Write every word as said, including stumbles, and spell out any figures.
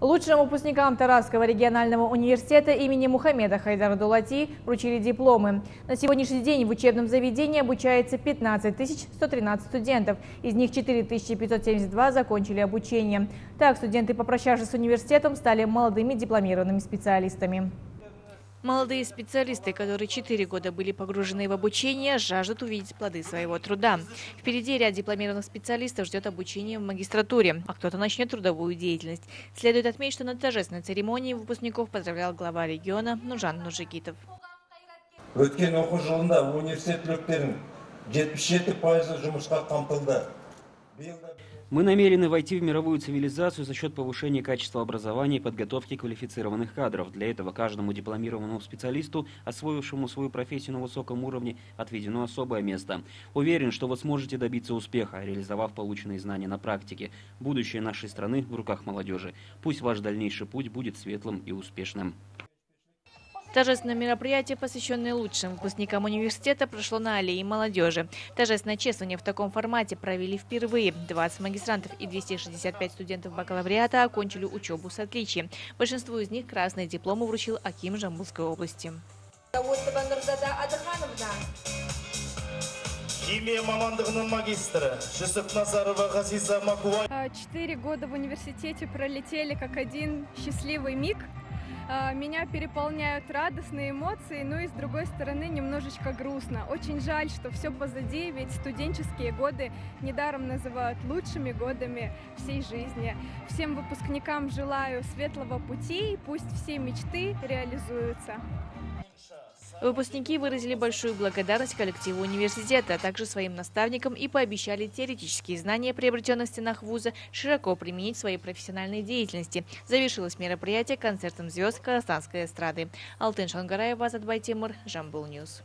Лучшим выпускникам Таразского регионального университета имени Мухаммеда Хайдара Дулати вручили дипломы. На сегодняшний день в учебном заведении обучается пятнадцать тысяч сто тринадцать студентов, из них четыре тысячи пятьсот семьдесят два закончили обучение. Так, студенты, попрощавшись с университетом, стали молодыми дипломированными специалистами. Молодые специалисты, которые четыре года были погружены в обучение, жаждут увидеть плоды своего труда. Впереди ряд дипломированных специалистов ждет обучение в магистратуре, а кто-то начнет трудовую деятельность. Следует отметить, что на торжественной церемонии выпускников поздравлял глава региона Нужан Нужигитов. Мы намерены войти в мировую цивилизацию за счет повышения качества образования и подготовки квалифицированных кадров. Для этого каждому дипломированному специалисту, освоившему свою профессию на высоком уровне, отведено особое место. Уверен, что вы сможете добиться успеха, реализовав полученные знания на практике. Будущее нашей страны в руках молодежи. Пусть ваш дальнейший путь будет светлым и успешным. Торжественное мероприятие, посвященное лучшим выпускникам университета, прошло на аллее молодежи. Торжественное чествование в таком формате провели впервые. двадцать магистрантов и двести шестьдесят пять студентов бакалавриата окончили учебу с отличием. Большинству из них красные дипломы вручил аким Жамбылской области. Четыре года в университете пролетели как один счастливый миг. Меня переполняют радостные эмоции, но и с другой стороны немножечко грустно. Очень жаль, что все позади, ведь студенческие годы недаром называют лучшими годами всей жизни. Всем выпускникам желаю светлого пути, и пусть все мечты реализуются. Выпускники выразили большую благодарность коллективу университета, а также своим наставникам и пообещали теоретические знания, приобретенные в стенах вуза, широко применить в своей профессиональной деятельности. Завершилось мероприятие концертом звезд казахстанской эстрады. Алтен Шангараева, Базатбай Темур, Жамбул Ньюс.